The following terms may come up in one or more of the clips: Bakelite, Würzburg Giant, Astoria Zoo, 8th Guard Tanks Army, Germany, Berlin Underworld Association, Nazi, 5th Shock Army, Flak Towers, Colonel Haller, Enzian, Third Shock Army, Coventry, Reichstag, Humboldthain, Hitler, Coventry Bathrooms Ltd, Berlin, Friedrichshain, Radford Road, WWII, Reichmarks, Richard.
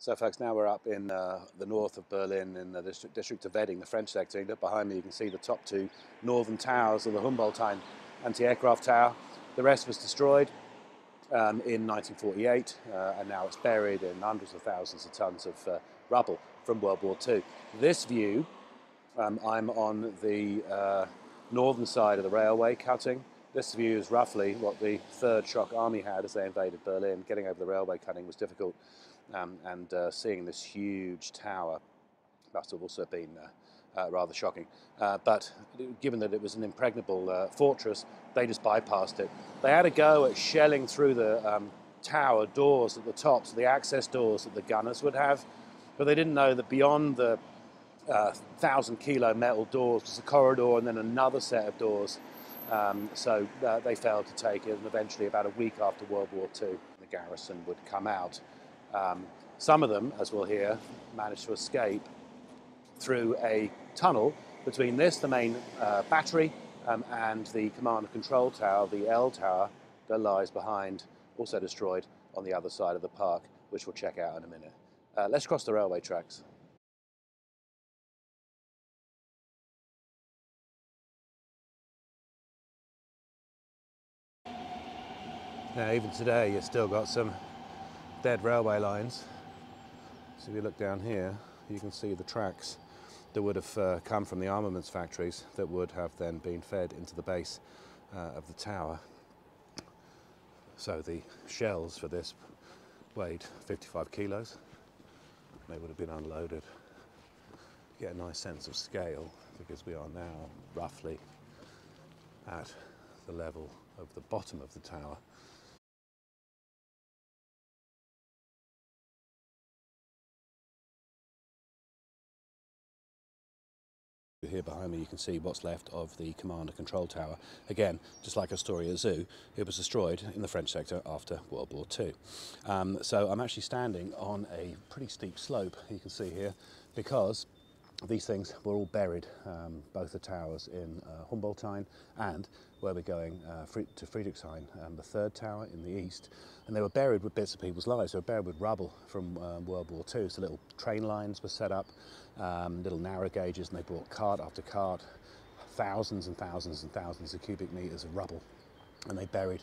So folks, now we're up in the north of Berlin in the district of Wedding, the French sector. Look behind me, you can see the top two northern towers of the Humboldthain anti-aircraft tower. The rest was destroyed in 1948 and now it's buried in hundreds of thousands of tons of rubble from World War II. This view, I'm on the northern side of the railway cutting. This view is roughly what the Third Shock Army had as they invaded Berlin. Getting over the railway cutting was difficult. And seeing this huge tower must have also been rather shocking. But given that it was an impregnable fortress, they just bypassed it. They had a go at shelling through the tower doors at the top, so the access doors that the gunners would have, but they didn't know that beyond the 1,000 kilo metal doors was a corridor and then another set of doors. So they failed to take it, and eventually about a week after World War II, the garrison would come out. Some of them, as we'll hear, managed to escape through a tunnel between this, the main battery, and the command and control tower, the L tower, that lies behind, also destroyed on the other side of the park, which we'll check out in a minute. Let's cross the railway tracks. Now, even today, you've still got some dead railway lines. So if you look down here, you can see the tracks that would have come from the armaments factories that would have then been fed into the base of the tower. So the shells for this weighed 55 kilos. They would have been unloaded. You get a nice sense of scale because we are now roughly at the level of the bottom of the tower. Here behind me you can see what's left of the command and control tower. Again, just like Astoria Zoo, it was destroyed in the French sector after World War II. So I'm actually standing on a pretty steep slope, you can see here, because these things were all buried, both the towers in Humboldthain and where we're going to Friedrichshain, the third tower in the east, and they were buried with bits of people's lives. They were buried with rubble from World War II, so little train lines were set up, little narrow gauges, and they brought cart after cart, thousands and thousands and thousands of cubic meters of rubble, and they buried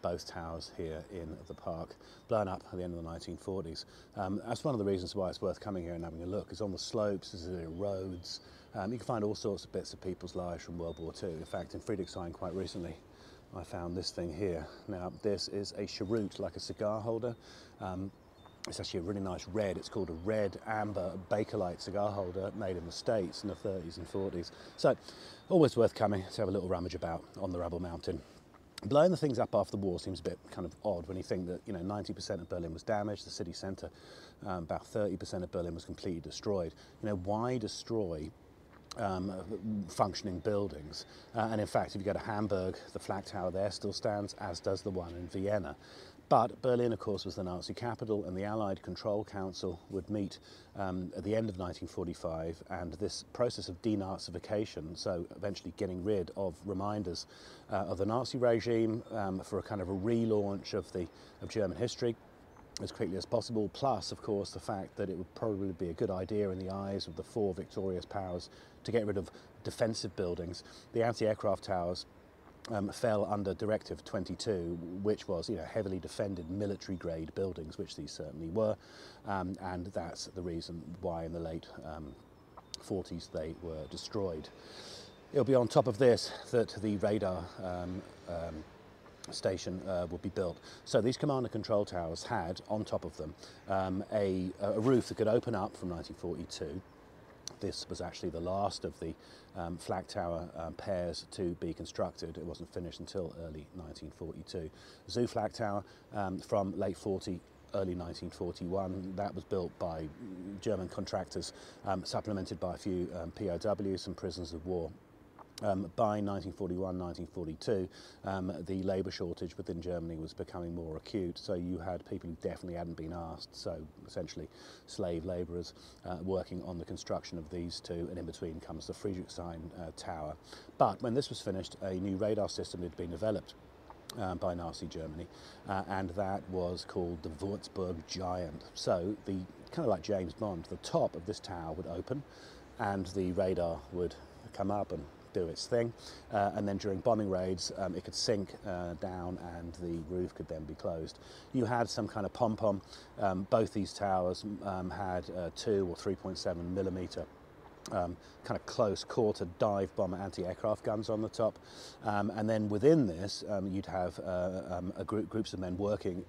both towers here in the park, blown up at the end of the 1940s. That's one of the reasons why it's worth coming here and having a look, is on the slopes, is the roads. You can find all sorts of bits of people's lives from World War II. In fact, in Friedrichshain quite recently, I found this thing here. Now, this is a cheroot, like a cigar holder. It's actually a really nice red, it's called a red amber Bakelite cigar holder, made in the States in the 30s and 40s. So, always worth coming to have a little rummage about on the rubble mountain. Blowing the things up after the war seems a bit kind of odd when you think that, you know, 90% of Berlin was damaged, the city centre, about 30% of Berlin was completely destroyed. You know, why destroy functioning buildings? And in fact, if you go to Hamburg, the Flak Tower there still stands, as does the one in Vienna. But Berlin, of course, was the Nazi capital, and the Allied Control Council would meet at the end of 1945, and this process of denazification, so eventually getting rid of reminders of the Nazi regime for a kind of a relaunch of German history as quickly as possible, plus, of course, the fact that it would probably be a good idea in the eyes of the four victorious powers to get rid of defensive buildings. The anti-aircraft towers fell under Directive 22, which was, you know, heavily defended military-grade buildings, which these certainly were, and that's the reason why in the late 40s they were destroyed. It'll be on top of this that the radar station would be built. So these command and control towers had, on top of them, a roof that could open up from 1942. This was actually the last of the Flak Tower pairs to be constructed. It wasn't finished until early 1942. Zoo Flak Tower from late 40, early 1941. That was built by German contractors, supplemented by a few POWs and prisoners of war. By 1941, 1942, the labour shortage within Germany was becoming more acute, so you had people who definitely hadn't been asked, so essentially slave labourers working on the construction of these two, and in between comes the Friedrichshain Tower. But when this was finished, a new radar system had been developed, by Nazi Germany, and that was called the Würzburg Giant. So, the kind of like James Bond, the top of this tower would open and the radar would come up and do its thing, and then during bombing raids it could sink down and the roof could then be closed. You had some kind of pom-pom. Both these towers had 2 or 3.7 millimeter kind of close quarter dive bomber anti-aircraft guns on the top, and then within this you'd have groups of men working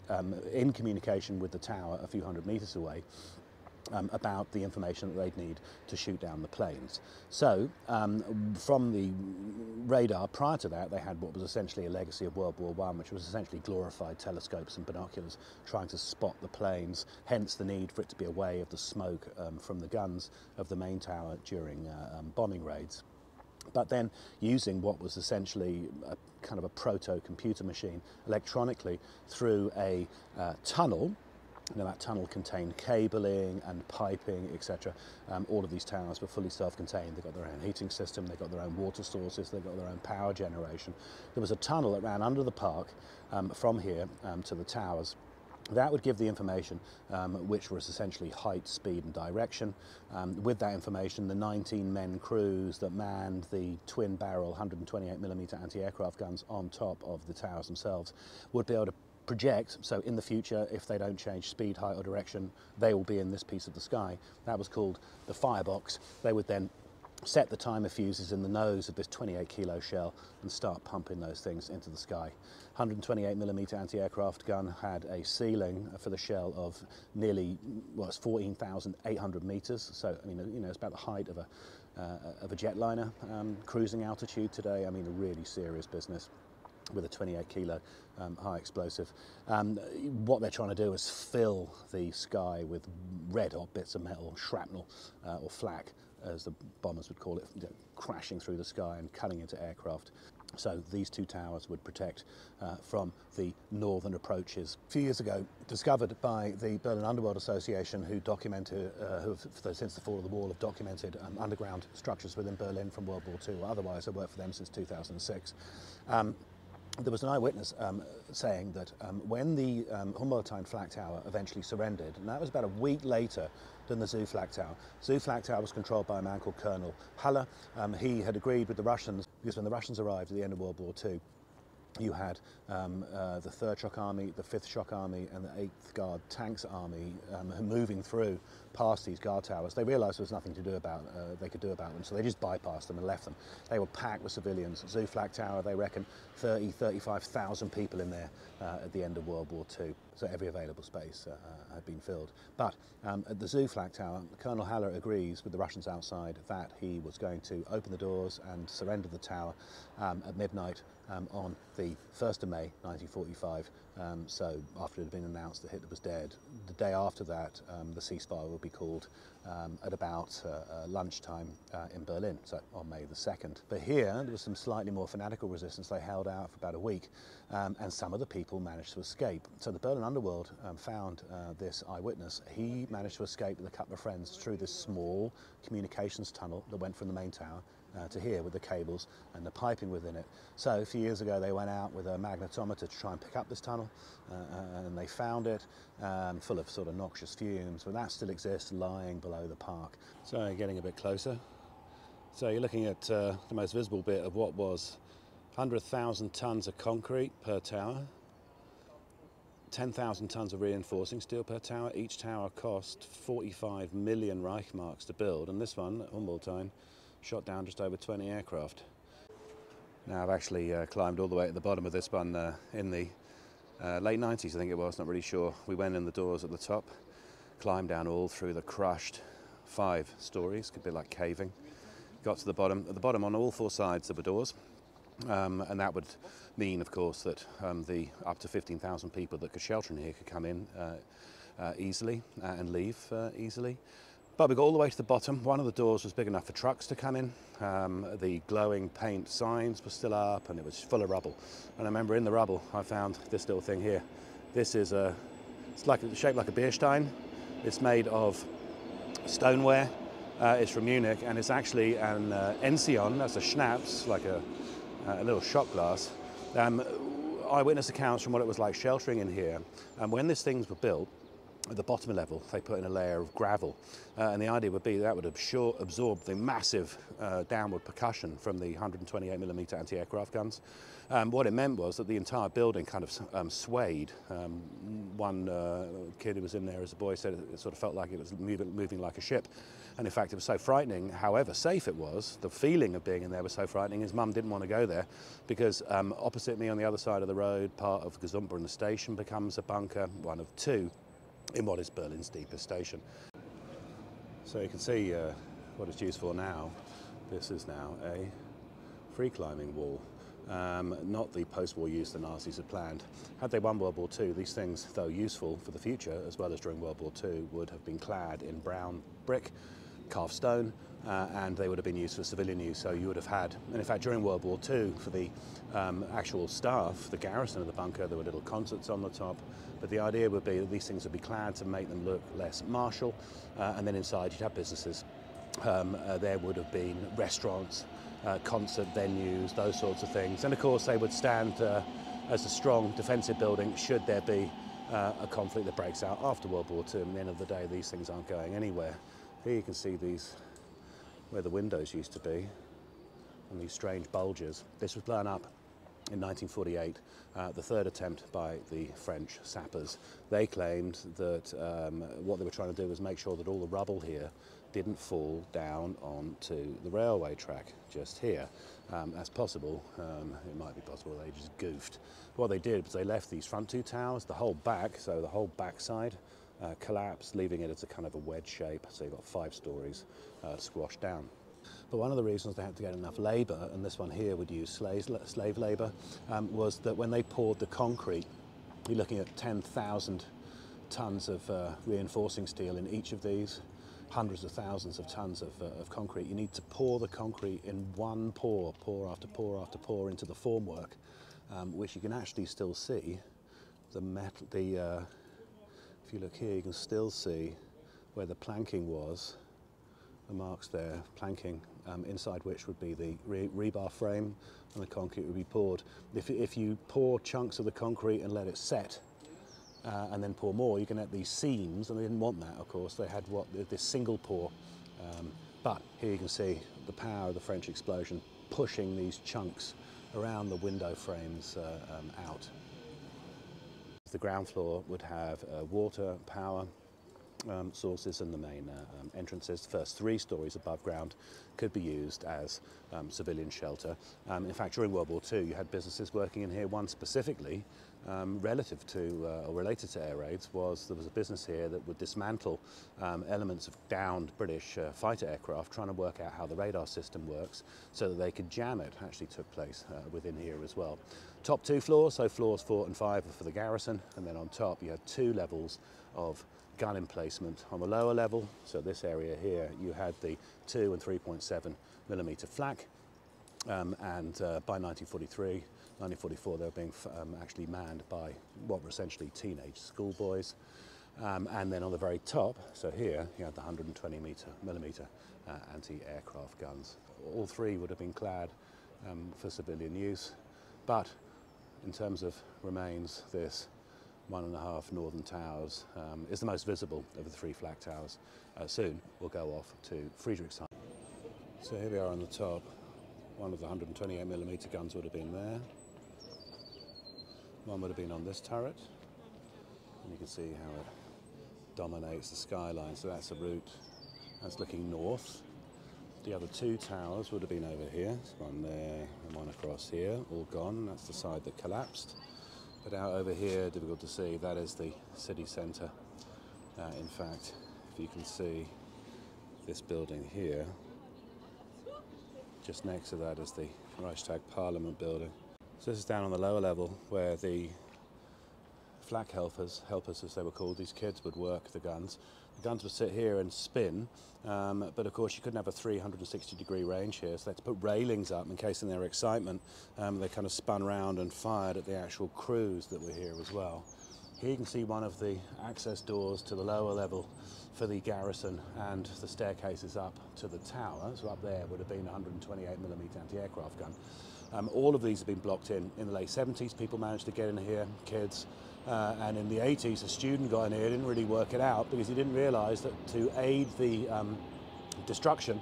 in communication with the tower a few hundred meters away about the information that they'd need to shoot down the planes. So from the radar prior to that, they had what was essentially a legacy of World War I, which was essentially glorified telescopes and binoculars trying to spot the planes, hence the need for it to be away of the smoke from the guns of the main tower during bombing raids. But then using what was essentially a kind of a proto-computer machine electronically through a tunnel. Now that tunnel contained cabling and piping, etc. All of these towers were fully self-contained. They got their own heating system, they got their own water sources, they got their own power generation. There was a tunnel that ran under the park from here to the towers. That would give the information, which was essentially height, speed and direction. With that information, the 19-man crews that manned the twin-barrel 128mm anti-aircraft guns on top of the towers themselves would be able to project, so in the future, if they don't change speed, height or direction, they will be in this piece of the sky. That was called the firebox. They would then set the timer fuses in the nose of this 28-kilo shell and start pumping those things into the sky. 128mm anti-aircraft gun had a ceiling for the shell of nearly, well, it's 14,800 meters, so I mean, you know, it's about the height of a jetliner cruising altitude today. I mean, a really serious business with a 28-kilo high explosive. What they're trying to do is fill the sky with red-hot bits of metal, shrapnel or flak, as the bombers would call it, you know, crashing through the sky and cutting into aircraft. So these two towers would protect from the northern approaches. A few years ago, discovered by the Berlin Underworld Association, who documented, who've since the fall of the wall have documented underground structures within Berlin from World War II or otherwise. I worked for them since 2006. There was an eyewitness saying that when the Humboldthain Flak Tower eventually surrendered, and that was about a week later than the Zoo Flak Tower. Zoo Flak Tower was controlled by a man called Colonel Haller. He had agreed with the Russians, because when the Russians arrived at the end of World War II, you had the 3rd Shock Army, the 5th Shock Army and the 8th Guard Tanks Army moving through past these guard towers. They realised there was nothing to do about they could do about them, so they just bypassed them and left them. They were packed with civilians. Zoo Flak Tower, they reckon 35,000 people in there at the end of World War II. So every available space had been filled. But at the Zoo Flak Tower, Colonel Haller agrees with the Russians outside that he was going to open the doors and surrender the tower at midnight on the 1st of May 1945, so after it had been announced that Hitler was dead. The day after that, the ceasefire would be called at about lunchtime in Berlin, so on May the 2nd. But here, there was some slightly more fanatical resistance. They held out for about a week, and some of the people managed to escape. So the Berlin Underworld found this eyewitness. He managed to escape with a couple of friends through this small communications tunnel that went from the main tower to here, with the cables and the piping within it. So a few years ago they went out with a magnetometer to try and pick up this tunnel, and they found it full of sort of noxious fumes, but that still exists lying below the park. So getting a bit closer. So you're looking at the most visible bit of what was 100,000 tons of concrete per tower, 10,000 tons of reinforcing steel per tower. Each tower cost 45 million Reichmarks to build, and this one, Humboldthain, shot down just over 20 aircraft. Now I've actually climbed all the way to the bottom of this one in the late 90s, I think it was, not really sure. We went in the doors at the top, climbed down all through the crushed 5 stories, could be like caving. Got to the bottom. At the bottom on all 4 sides there were doors, and that would mean, of course, that the up to 15,000 people that could shelter in here could come in easily and leave easily. But we got all the way to the bottom. One of the doors was big enough for trucks to come in. The glowing paint signs were still up and it was full of rubble. And I remember in the rubble, I found this little thing here. This is a, it's like, shaped like a beer stein. It's made of stoneware. It's from Munich and it's actually an Enzian, that's a schnapps, like a little shot glass. eyewitness accounts from what it was like sheltering in here. And when these things were built, at the bottom level, they put in a layer of gravel, and the idea would be that would absorb the massive downward percussion from the 128mm anti-aircraft guns. What it meant was that the entire building kind of swayed. One kid who was in there as a boy said it sort of felt like it was moving like a ship, and in fact it was so frightening, however safe it was, the feeling of being in there was so frightening, his mum didn't want to go there because opposite me on the other side of the road, part of Gesumba and the station becomes a bunker, one of two, in what is Berlin's deepest station. So you can see what it's used for now. This is now a free climbing wall, not the post-war use the Nazis had planned. Had they won World War II, these things, though useful for the future, as well as during World War II, would have been clad in brown brick, carved stone, and they would have been used for civilian use, so you would have had, and in fact during World War II, for the actual staff, the garrison of the bunker, there were little concerts on the top, but the idea would be that these things would be clad to make them look less martial, and then inside you'd have businesses. There would have been restaurants, concert venues, those sorts of things, and of course they would stand as a strong defensive building should there be a conflict that breaks out after World War II, and at the end of the day these things aren't going anywhere. Here you can see these, where the windows used to be, and these strange bulges. This was blown up in 1948, the third attempt by the French sappers. They claimed that what they were trying to do was make sure that all the rubble here didn't fall down onto the railway track just here. That's possible, it might be possible, they just goofed. What they did was they left these front two towers, the whole back, so the whole back side, collapsed, leaving it as a kind of a wedge shape, so you've got 5 stories squashed down. But one of the reasons they had to get enough labour, and this one here would use slave labour, was that when they poured the concrete, you're looking at 10,000 tonnes of reinforcing steel in each of these, hundreds of thousands of tonnes of concrete. You need to pour the concrete in one pour, pour after pour after pour into the formwork, which you can actually still see the metal, the if you look here, you can still see where the planking was, the marks there, planking, inside which would be the rebar frame, and the concrete would be poured. If you pour chunks of the concrete and let it set, and then pour more, you can get these seams, and they didn't want that, of course. They had what this single pour, but here you can see the power of the French explosion pushing these chunks around the window frames out. The ground floor would have water, power sources, and the main entrances. The first 3 stories above ground could be used as civilian shelter. In fact, during World War II, you had businesses working in here. One specifically relative to or related to air raids was there was a business here that would dismantle elements of downed British fighter aircraft, trying to work out how the radar system works so that they could jam it. Actually took place within here as well. Top 2 floors, so floors 4 and 5 are for the garrison, and then on top you had 2 levels of gun emplacement. On the lower level, so this area here, you had the 2 and 3.7mm flak, and by 1943, 1944, they were being actually manned by what were essentially teenage schoolboys. And then on the very top, so here, you had the 120mm anti-aircraft guns. All 3 would have been clad for civilian use, but in terms of remains, this 1.5 northern towers is the most visible of the 3 Flak Towers. Soon we'll go off to Friedrichshain. So here we are on the top. One of the 128mm guns would have been there. One would have been on this turret. And you can see how it dominates the skyline. So that's a route that's looking north. The other 2 towers would have been over here, one there and one across here, all gone. That's the side that collapsed. But out over here, difficult to see, that is the city centre. In fact, if you can see this building here, just next to that is the Reichstag Parliament building. So this is down on the lower level where the flak helpers as they were called, these kids would work the guns. The guns would sit here and spin, but of course you couldn't have a 360-degree range here, so they had to put railings up in case in their excitement they kind of spun around and fired at the actual crews that were here as well. Here you can see one of the access doors to the lower level for the garrison, and the staircases up to the tower, so up there would have been a 128mm anti-aircraft gun. All of these have been blocked in. In the late 70s, people managed to get in here, kids. And in the 80s, a student got in here, didn't really work it out because he didn't realise that to aid the destruction,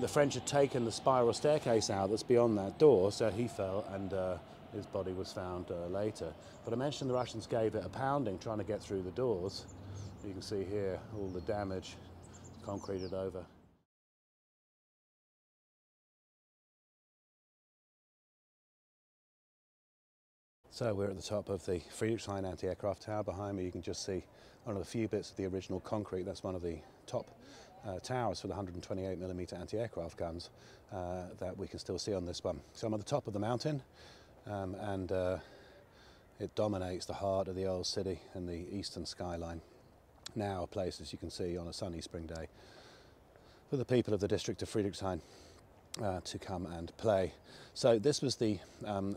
the French had taken the spiral staircase out that's beyond that door, so he fell and his body was found later. But I mentioned the Russians gave it a pounding trying to get through the doors. You can see here all the damage concreted over. So we're at the top of the Friedrichshain anti-aircraft tower. Behind me you can just see one of the few bits of the original concrete. That's one of the top towers for the 128mm anti-aircraft guns that we can still see on this one. So I'm at the top of the mountain and it dominates the heart of the old city and the eastern skyline. Now a place, as you can see, on a sunny spring day for the people of the district of Friedrichshain to come and play. So this was the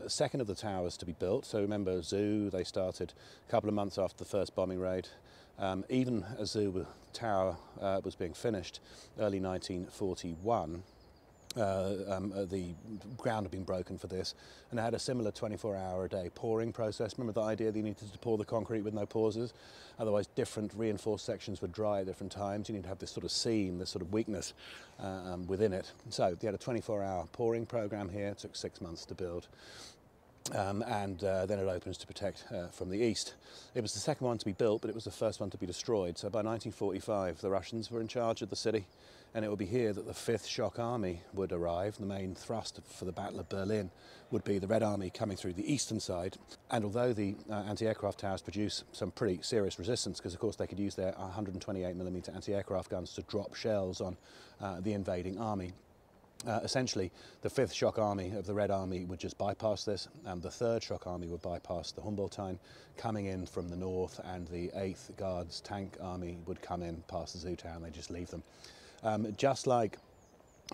second of the towers to be built. So remember, Zoo, they started a couple of months after the first bombing raid. Even a Zoo tower was being finished early 1941. The ground had been broken for this, and it had a similar 24-hour-a-day pouring process. Remember the idea that you needed to pour the concrete with no pauses? Otherwise, different reinforced sections would dry at different times. You need to have this sort of seam, this sort of weakness within it. So they had a 24-hour pouring program here. It took 6 months to build. And then it opens to protect from the east. It was the second one to be built, but it was the first one to be destroyed. So by 1945, the Russians were in charge of the city, and it would be here that the 5th Shock Army would arrive. The main thrust for the Battle of Berlin would be the Red Army coming through the eastern side. And although the anti-aircraft towers produce some pretty serious resistance, because of course they could use their 128mm anti-aircraft guns to drop shells on the invading army. Essentially, the 5th Shock Army of the Red Army would just bypass this, and the 3rd Shock Army would bypass the Humboldthain, coming in from the north, and the 8th Guard Tanks Army would come in past the Zoo town. They just leave them. Just like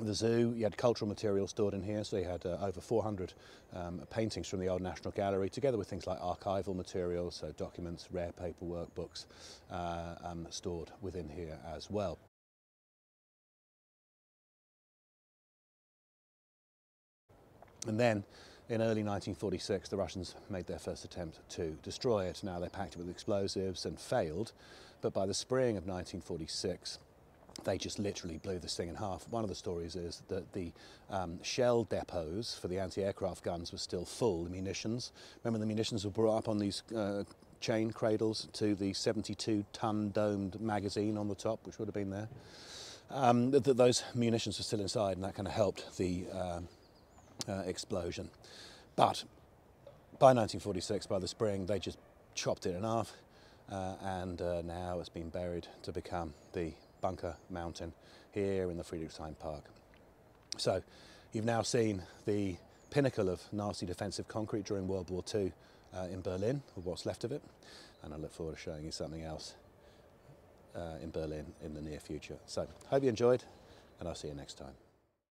the Zoo, you had cultural material stored in here, so you had over 400 paintings from the old National Gallery, together with things like archival materials, so documents, rare paperwork, books, stored within here as well. And then, in early 1946, the Russians made their first attempt to destroy it. Now they packed it with explosives and failed, but by the spring of 1946, they just literally blew this thing in half. One of the stories is that the shell depots for the anti-aircraft guns were still full, the munitions. Remember, the munitions were brought up on these chain cradles to the 72-ton domed magazine on the top, which would have been there. Those munitions were still inside, and that kind of helped the explosion. But by 1946, by the spring, they just chopped it in half, and now it's been buried to become the Bunker Mountain here in the Friedrichshain Park. So you've now seen the pinnacle of Nazi defensive concrete during World War II in Berlin, or what's left of it, and I look forward to showing you something else in Berlin in the near future. So hope you enjoyed, and I'll see you next time.